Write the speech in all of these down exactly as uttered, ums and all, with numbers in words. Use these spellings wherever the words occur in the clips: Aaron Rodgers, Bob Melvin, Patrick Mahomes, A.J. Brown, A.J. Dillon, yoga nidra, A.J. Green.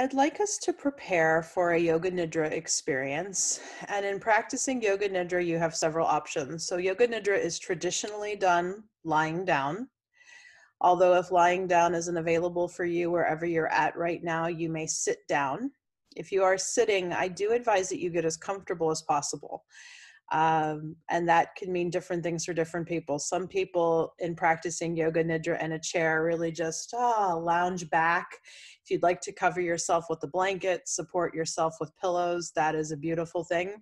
I'd like us to prepare for a yoga nidra experience. And in practicing yoga nidra, you have several options. So yoga nidra is traditionally done lying down. Although if lying down isn't available for you wherever you're at right now, you may sit down. If you are sitting, I do advise that you get as comfortable as possible. Um, and that can mean different things for different people. Some people in practicing yoga nidra in a chair really just oh, lounge back. If you'd like to cover yourself with a blanket, support yourself with pillows, that is a beautiful thing.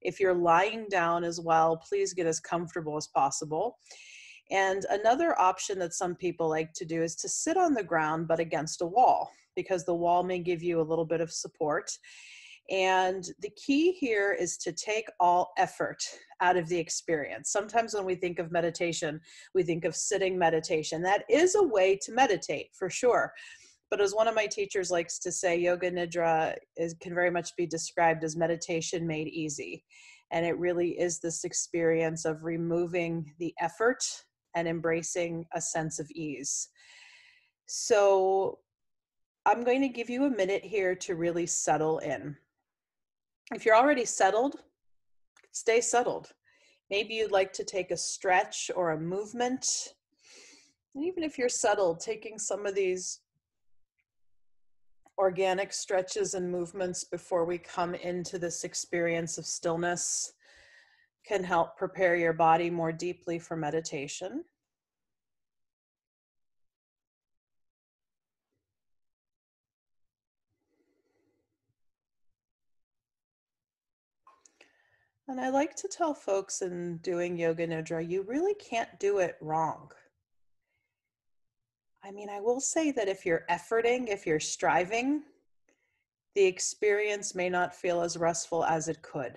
If you're lying down as well, please get as comfortable as possible. And another option that some people like to do is to sit on the ground but against a wall, because the wall may give you a little bit of support. And the key here is to take all effort out of the experience. Sometimes when we think of meditation, we think of sitting meditation. That is a way to meditate for sure. But as one of my teachers likes to say, yoga nidra is, can very much be described as meditation made easy. And it really is this experience of removing the effort and embracing a sense of ease. So I'm going to give you a minute here to really settle in. If you're already settled, stay settled. Maybe you'd like to take a stretch or a movement. And even if you're settled, taking some of these organic stretches and movements before we come into this experience of stillness can help prepare your body more deeply for meditation. And I like to tell folks in doing yoga nidra, you really can't do it wrong. I mean, I will say that if you're efforting, if you're striving, the experience may not feel as restful as it could.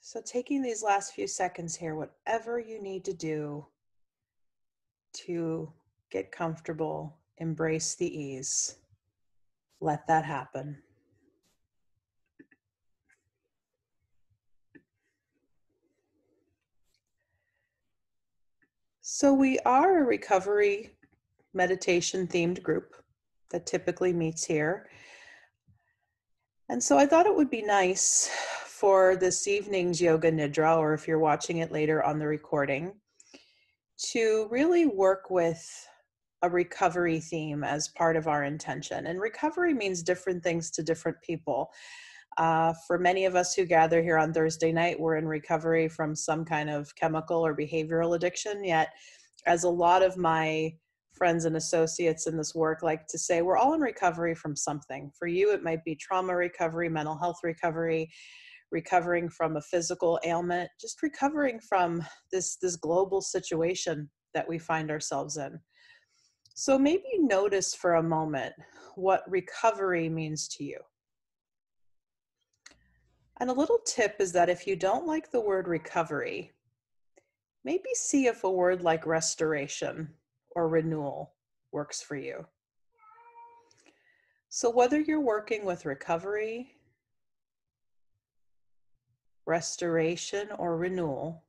So taking these last few seconds here, whatever you need to do to get comfortable, embrace the ease, let that happen. So we are a recovery meditation themed group that typically meets here. And so I thought it would be nice for this evening's yoga nidra, or if you're watching it later on the recording, to really work with a recovery theme as part of our intention. And recovery means different things to different people. Uh, for many of us who gather here on Thursday night, we're in recovery from some kind of chemical or behavioral addiction. Yet, as a lot of my friends and associates in this work like to say, we're all in recovery from something. For you, it might be trauma recovery, mental health recovery, recovering from a physical ailment, just recovering from this, this global situation that we find ourselves in. So maybe notice for a moment what recovery means to you. And a little tip is that if you don't like the word recovery, maybe see if a word like restoration or renewal works for you. So whether you're working with recovery, restoration, or renewal,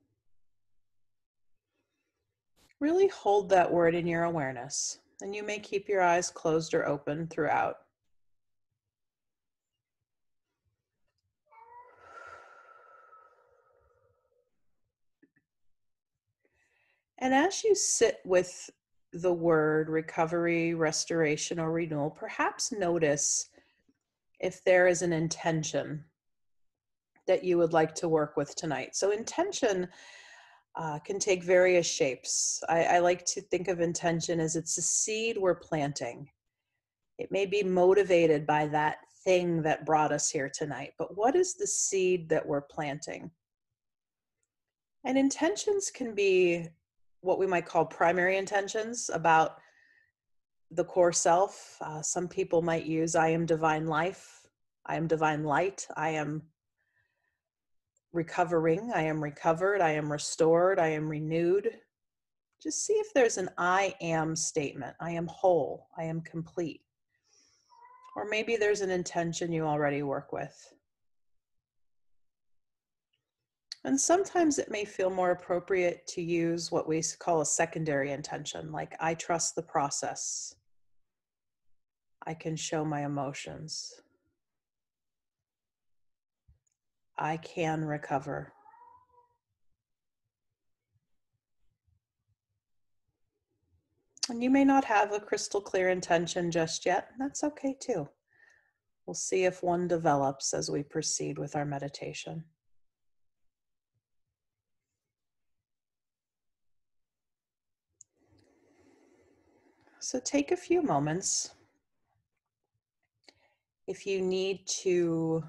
really hold that word in your awareness, and you may keep your eyes closed or open throughout. And as you sit with the word recovery, restoration, or renewal, perhaps notice if there is an intention that you would like to work with tonight. So intention uh, can take various shapes. I, I like to think of intention as it's a seed we're planting. It may be motivated by that thing that brought us here tonight, but what is the seed that we're planting? And intentions can be what we might call primary intentions about the core self. Uh, some people might use, I am divine life, I am divine light, I am recovering, I am recovered, I am restored, I am renewed. Just see if there's an I am statement. I am whole, I am complete. Or maybe there's an intention you already work with. And sometimes it may feel more appropriate to use what we call a secondary intention, like I trust the process. I can show my emotions. I can recover. And you may not have a crystal clear intention just yet. That's okay too. We'll see if one develops as we proceed with our meditation. So take a few moments. If you need to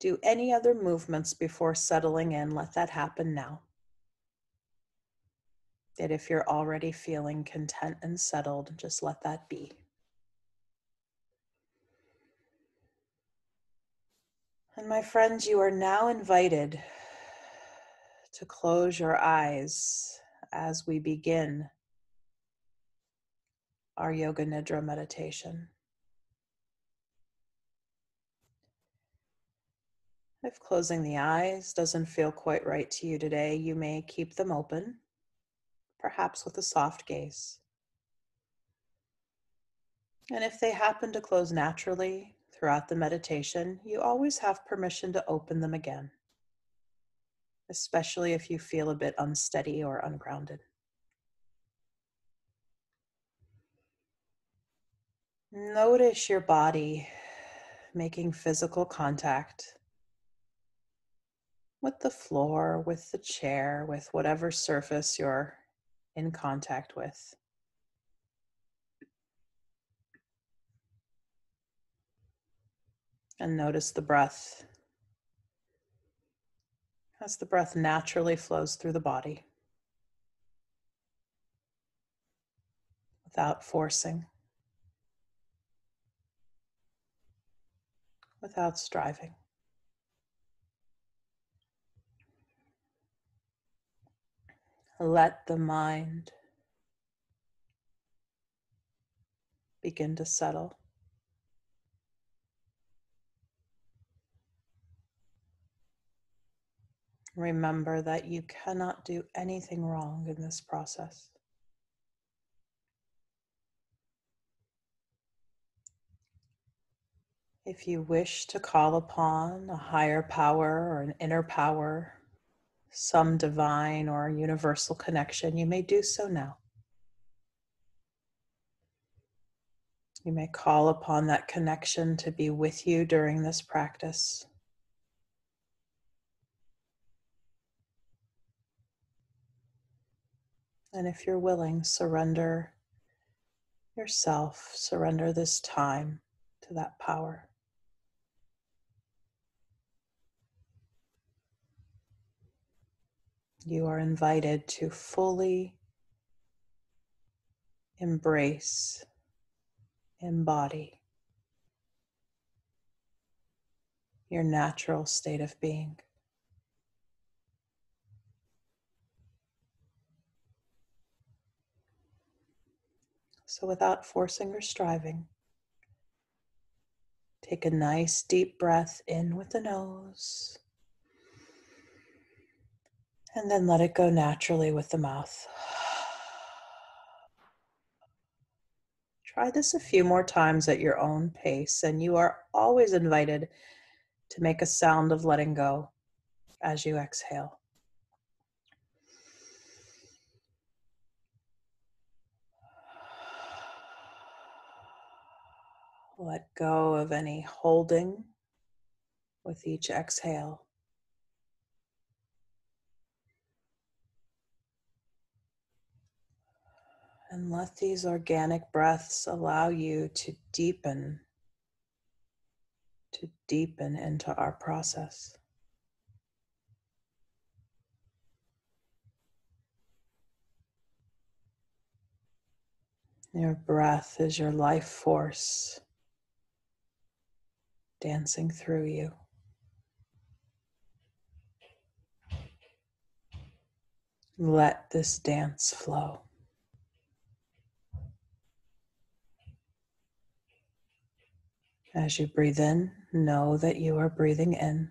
do any other movements before settling in, let that happen now. That if you're already feeling content and settled, just let that be. And my friends, you are now invited to close your eyes as we begin our yoga nidra meditation. If closing the eyes doesn't feel quite right to you today, you may keep them open, perhaps with a soft gaze. And if they happen to close naturally throughout the meditation, you always have permission to open them again, especially if you feel a bit unsteady or ungrounded. Notice your body making physical contact with the floor, with the chair, with whatever surface you're in contact with. And notice the breath as the breath naturally flows through the body without forcing, without striving. Let the mind begin to settle. Remember that you cannot do anything wrong in this process. If you wish to call upon a higher power or an inner power, some divine or universal connection, you may do so now. You may call upon that connection to be with you during this practice. And if you're willing, surrender yourself, surrender this time to that power. You are invited to fully embrace, embody your natural state of being. So without forcing or striving, take a nice deep breath in with the nose. And then let it go naturally with the mouth. Try this a few more times at your own pace, and you are always invited to make a sound of letting go as you exhale. Let go of any holding with each exhale. And let these organic breaths allow you to deepen, to deepen into our process. Your breath is your life force dancing through you. Let this dance flow. As you breathe in, know that you are breathing in.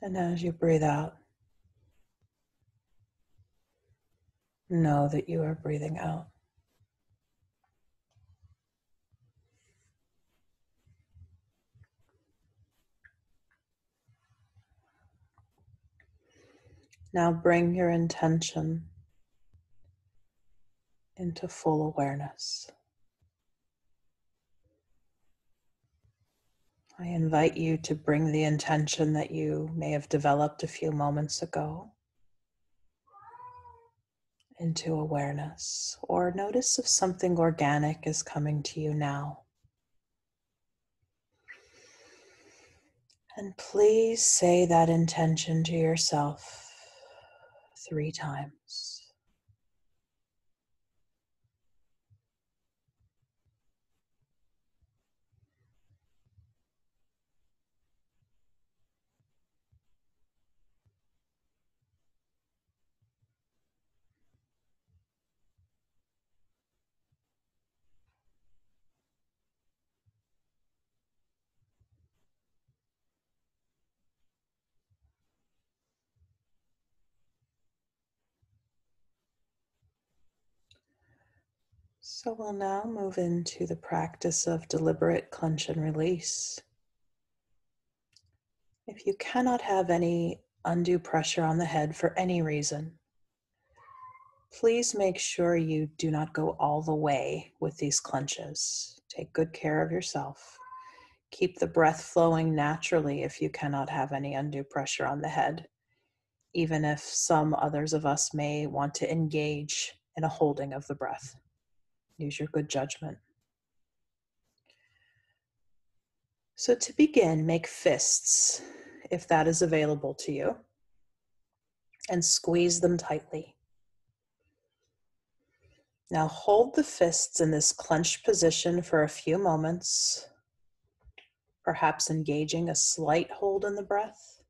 And as you breathe out, know that you are breathing out. Now bring your intention into full awareness. I invite you to bring the intention that you may have developed a few moments ago into awareness, or notice if something organic is coming to you now. And please say that intention to yourself three times. So we'll now move into the practice of deliberate clench and release. If you cannot have any undue pressure on the head for any reason, please make sure you do not go all the way with these clenches. Take good care of yourself. Keep the breath flowing naturally if you cannot have any undue pressure on the head, even if some others of us may want to engage in a holding of the breath. Use your good judgment. So to begin, make fists, if that is available to you, and squeeze them tightly. Now hold the fists in this clenched position for a few moments, perhaps engaging a slight hold in the breath,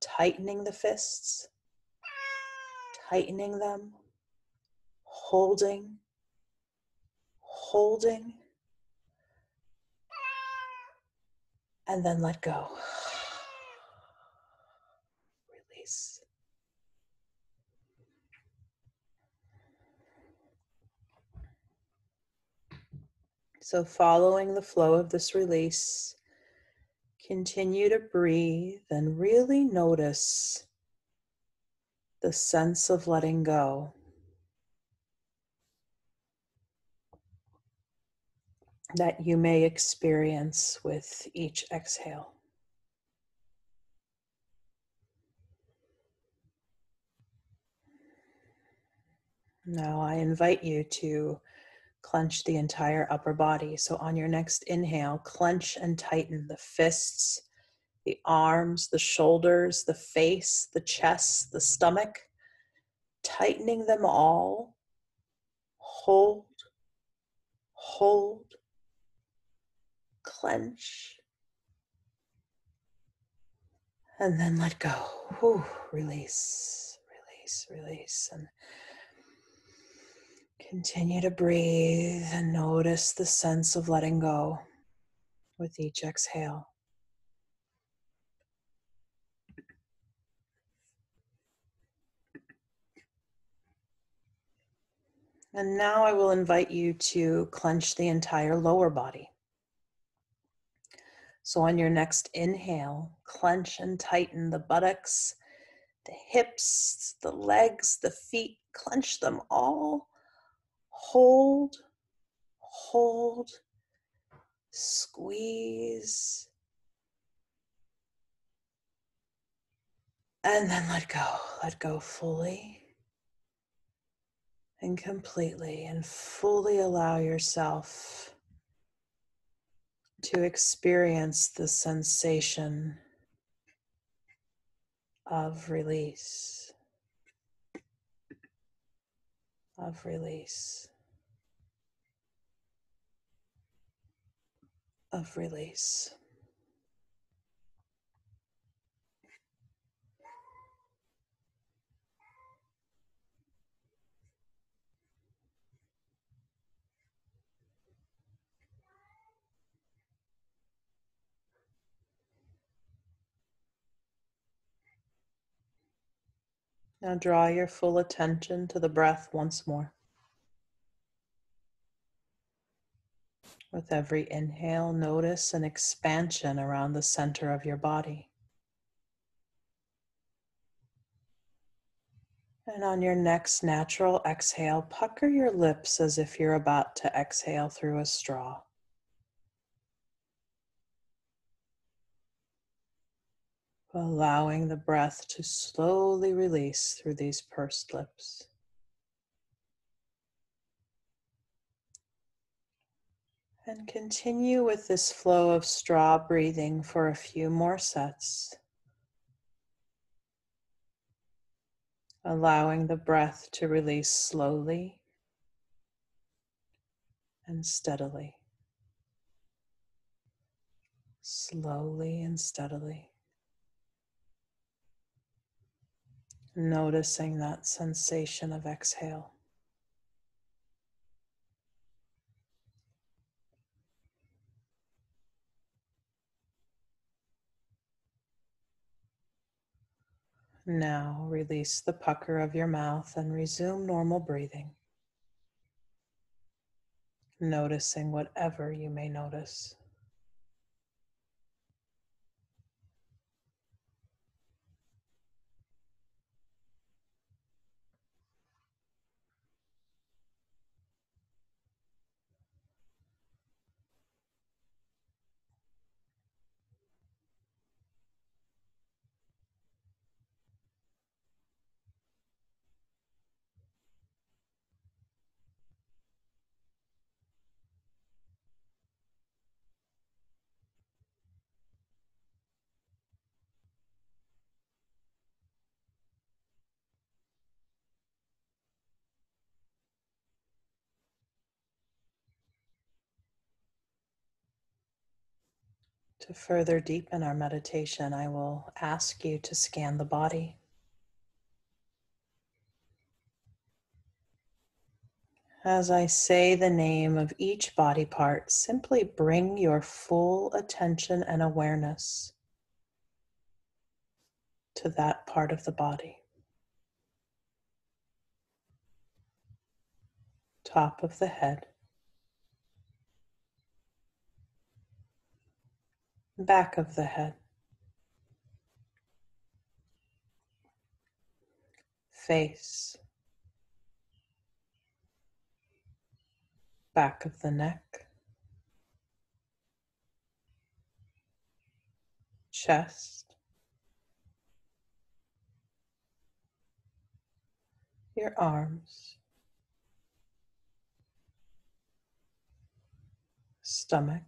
tightening the fists, tightening them, holding, holding, and then let go. Release. So following the flow of this release, continue to breathe and really notice the sense of letting go. That you may experience with each exhale. Now I invite you to clench the entire upper body. So on your next inhale, clench and tighten the fists, the arms, the shoulders, the face, the chest, the stomach, tightening them all. Hold, hold, clench, and then let go. Whew. Release, release, release, and continue to breathe and notice the sense of letting go with each exhale. And now I will invite you to clench the entire lower body. So on your next inhale, clench and tighten the buttocks, the hips, the legs, the feet, clench them all. Hold, hold, squeeze, and then let go. Let go fully and completely, and fully allow yourself to experience the sensation of release, of release, of release. Now draw your full attention to the breath once more. With every inhale, notice an expansion around the center of your body. And on your next natural exhale, pucker your lips as if you're about to exhale through a straw. Allowing the breath to slowly release through these pursed lips. And continue with this flow of straw breathing for a few more sets, allowing the breath to release slowly and steadily, slowly and steadily, noticing that sensation of exhale. Now release the pucker of your mouth and resume normal breathing, noticing whatever you may notice. To further deepen our meditation, I will ask you to scan the body. As I say the name of each body part, simply bring your full attention and awareness to that part of the body. Top of the head. Back of the head, face, back of the neck, chest, your arms, stomach,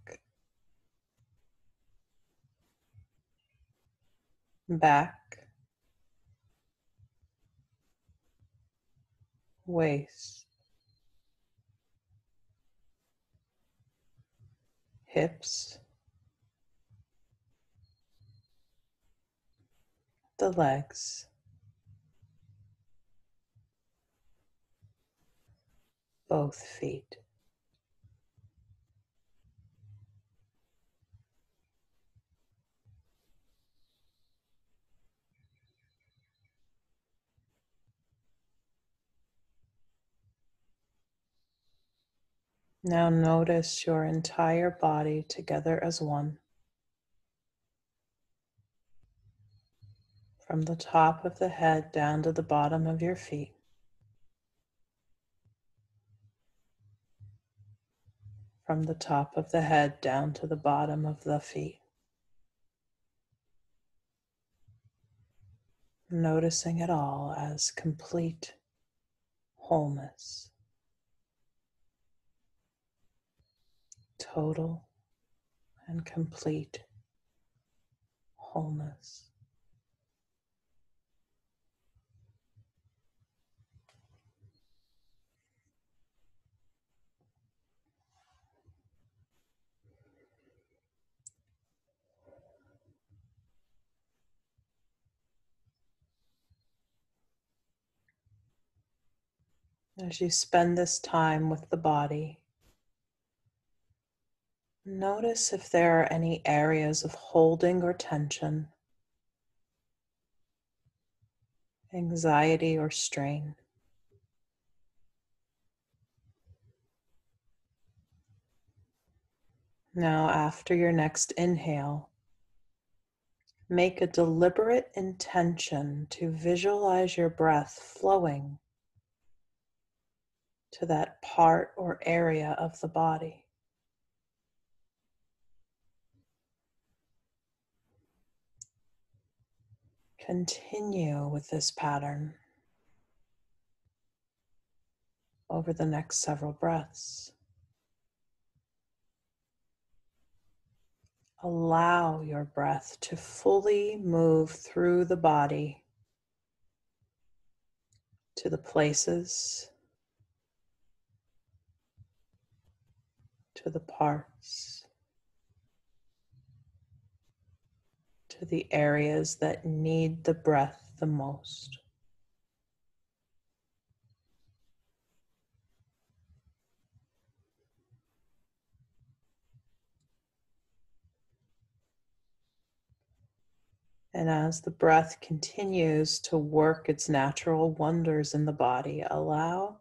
back, waist, hips, the legs, both feet. Now notice your entire body together as one. From the top of the head down to the bottom of your feet. From the top of the head down to the bottom of the feet. Noticing it all as complete wholeness. Total and complete wholeness. As you spend this time with the body, notice if there are any areas of holding or tension anxiety, or strain. Now, after your next inhale, make a deliberate intention to visualize your breath flowing to that part or area of the body. Continue with this pattern over the next several breaths. Allow your breath to fully move through the body to the places, to the parts, to the areas that need the breath the most. And as the breath continues to work its natural wonders in the body, allow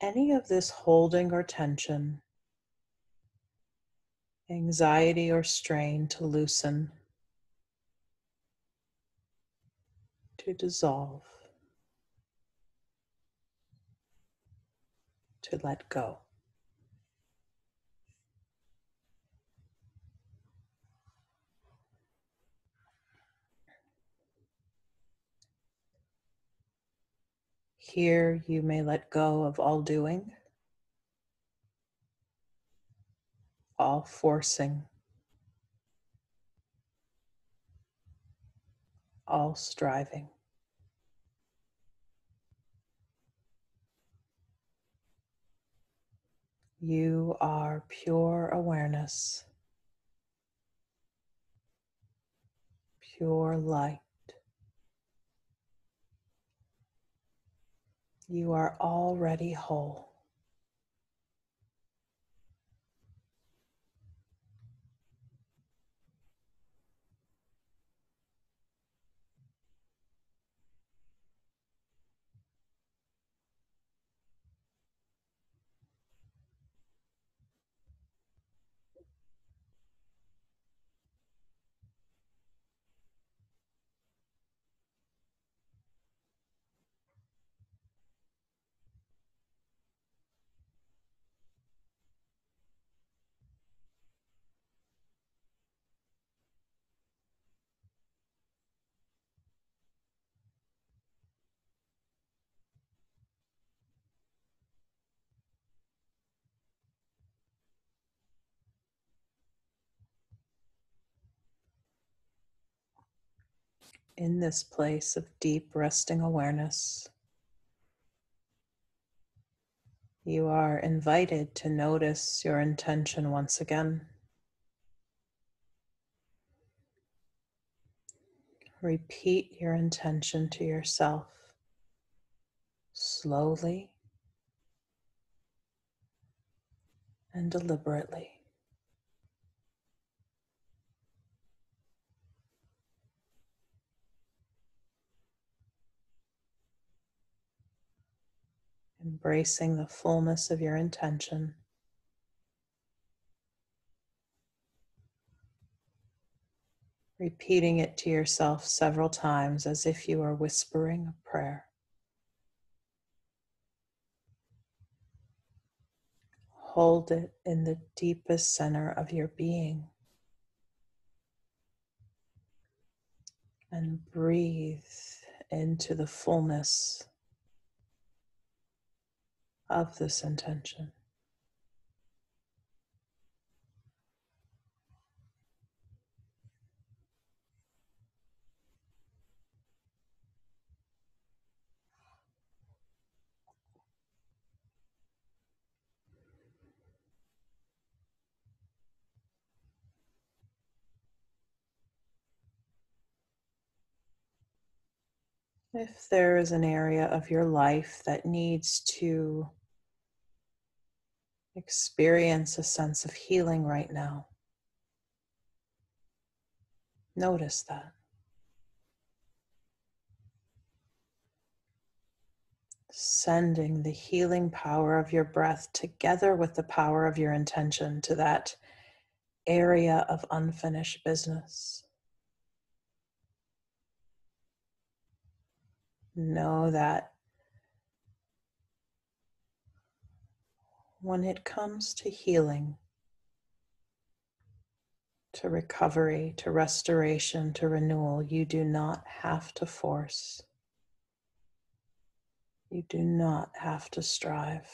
any of this holding or tension, anxiety or strain to loosen, to dissolve, to let go. Here, you may let go of all doing, all forcing, all striving. You are pure awareness, pure light. You are already whole. In this place of deep resting awareness, you are invited to notice your intention once again. Repeat your intention to yourself slowly and deliberately. Embracing the fullness of your intention. Repeating it to yourself several times as if you are whispering a prayer. Hold it in the deepest center of your being. And breathe into the fullness of this intention. If there is an area of your life that needs to experience a sense of healing right now, notice that. Sending the healing power of your breath together with the power of your intention to that area of unfinished business. Know that when it comes to healing, to recovery, to restoration, to renewal, you do not have to force. You do not have to strive.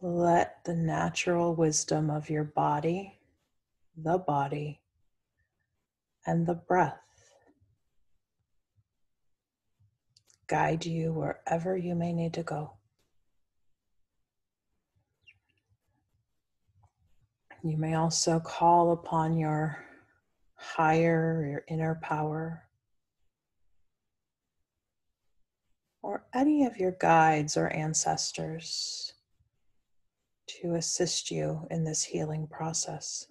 Let the natural wisdom of your body, the body, and the breath guide you wherever you may need to go. You may also call upon your higher, your inner power, or any of your guides or ancestors to assist you in this healing process.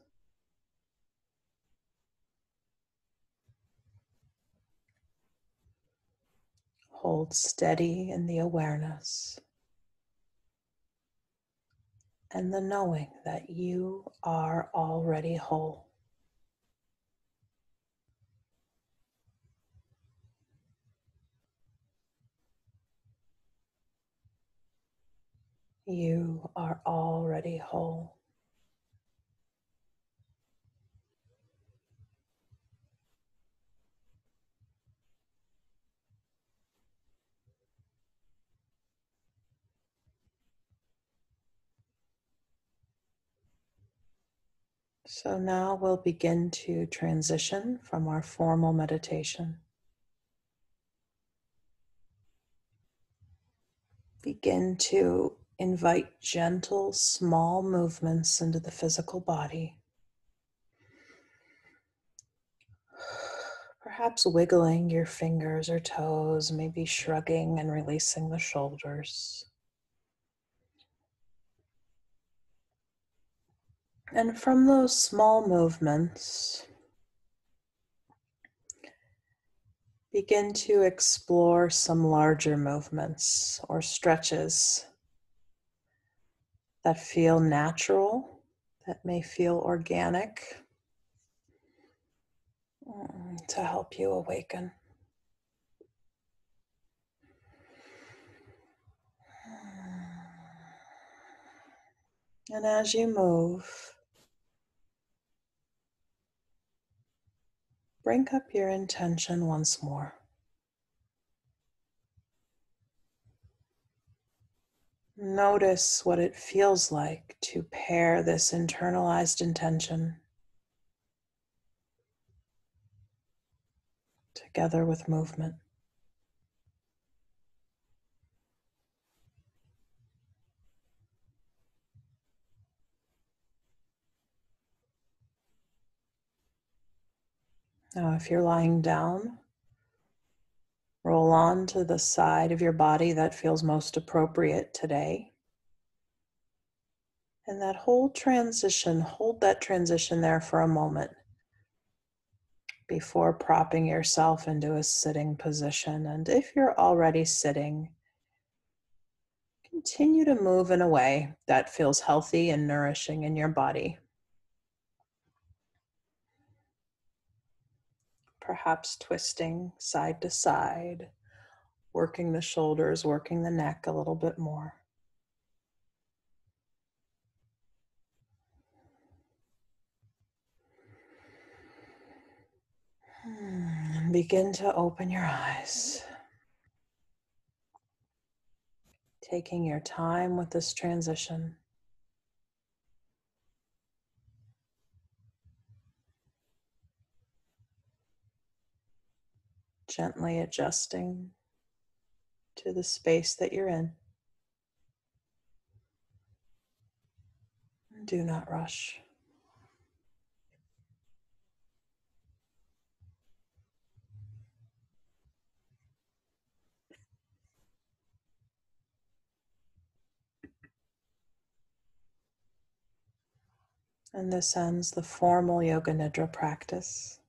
Hold steady in the awareness and the knowing that you are already whole. You are already whole. So now we'll begin to transition from our formal meditation. Begin to invite gentle, small movements into the physical body. Perhaps wiggling your fingers or toes, maybe shrugging and releasing the shoulders. And from those small movements, begin to explore some larger movements or stretches that feel natural, that may feel organic, to help you awaken. And as you move, bring up your intention once more. Notice what it feels like to pair this internalized intention together with movement. Now, if you're lying down, roll on to the side of your body that feels most appropriate today. And that whole transition, hold that transition there for a moment before propping yourself into a sitting position. And if you're already sitting, continue to move in a way that feels healthy and nourishing in your body. Perhaps twisting side to side, working the shoulders, working the neck a little bit more. Hmm. Begin to open your eyes. Taking your time with this transition. Gently adjusting to the space that you're in. Do not rush. And this ends the formal Yoga Nidra practice.